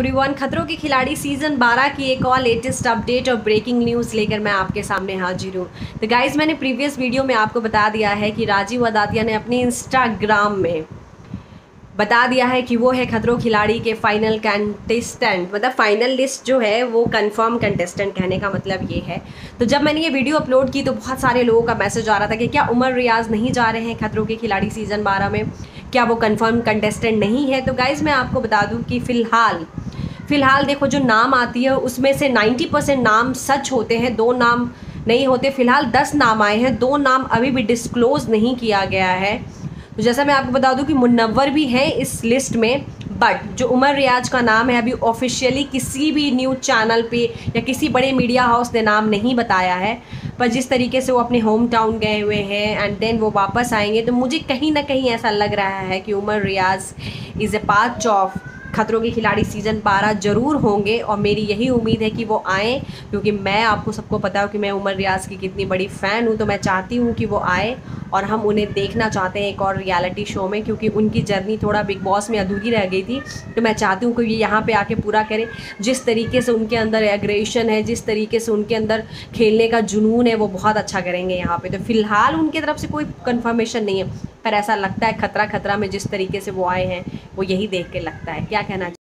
Everyone, खतरों के खिलाड़ी season 12 की एक और लेटेस्ट अपडेट और ब्रेकिंग न्यूज़ लेकर मैं आपके सामने हाजिर हूँ। तो गाइज, मैंने प्रीवियस वीडियो में आपको बता दिया है कि राजीव अदातिया ने अपने इंस्टाग्राम में बता दिया है कि वो है खतरों खिलाड़ी के फाइनल कंटेस्टेंट, मतलब फाइनल लिस्ट जो है वो कंफर्म कंटेस्टेंट, कहने का मतलब ये है। तो जब मैंने ये वीडियो अपलोड की तो बहुत सारे लोगों का मैसेज आ रहा था कि क्या उमर रियाज नहीं जा रहे हैं खतरों के खिलाड़ी सीज़न 12 में, क्या वो कंफर्म कंटेस्टेंट नहीं है। तो गाइज़, मैं आपको बता दूं कि फ़िलहाल देखो, जो नाम आती है उसमें से 90% नाम सच होते हैं, 2 नाम नहीं होते। फ़िलहाल 10 नाम आए हैं, 2 नाम अभी भी डिस्क्लोज़ नहीं किया गया है। तो जैसा मैं आपको बता दूं कि मुन्नवर भी हैं इस लिस्ट में, बट जो उमर रियाज का नाम है अभी ऑफिशियली किसी भी न्यूज़ चैनल पे या किसी बड़े मीडिया हाउस ने नाम नहीं बताया है। पर जिस तरीके से वो अपने होम टाउन गए हुए हैं एंड देन वो वापस आएंगे, तो मुझे कहीं ना कहीं ऐसा लग रहा है कि Umar Riaz is a part of Khatron Ke खिलाड़ी सीज़न 12 ज़रूर होंगे। और मेरी यही उम्मीद है कि वो आएँ, क्योंकि मैं आपको सबको पता हूँ कि मैं उमर रियाज की कितनी बड़ी फ़ैन हूँ। तो मैं चाहती हूँ कि वो आए और हम उन्हें देखना चाहते हैं एक और रियलिटी शो में, क्योंकि उनकी जर्नी थोड़ा बिग बॉस में अधूरी रह गई थी। तो मैं चाहती हूँ कि ये यहाँ पे आके पूरा करें। जिस तरीके से उनके अंदर एग्रेशन है, जिस तरीके से उनके अंदर खेलने का जुनून है, वो बहुत अच्छा करेंगे यहाँ पे। तो फ़िलहाल उनकी तरफ से कोई कन्फर्मेशन नहीं है, पर ऐसा लगता है खतरा में जिस तरीके से वो आए हैं वो यही देख के लगता है। क्या कहना चाहिए?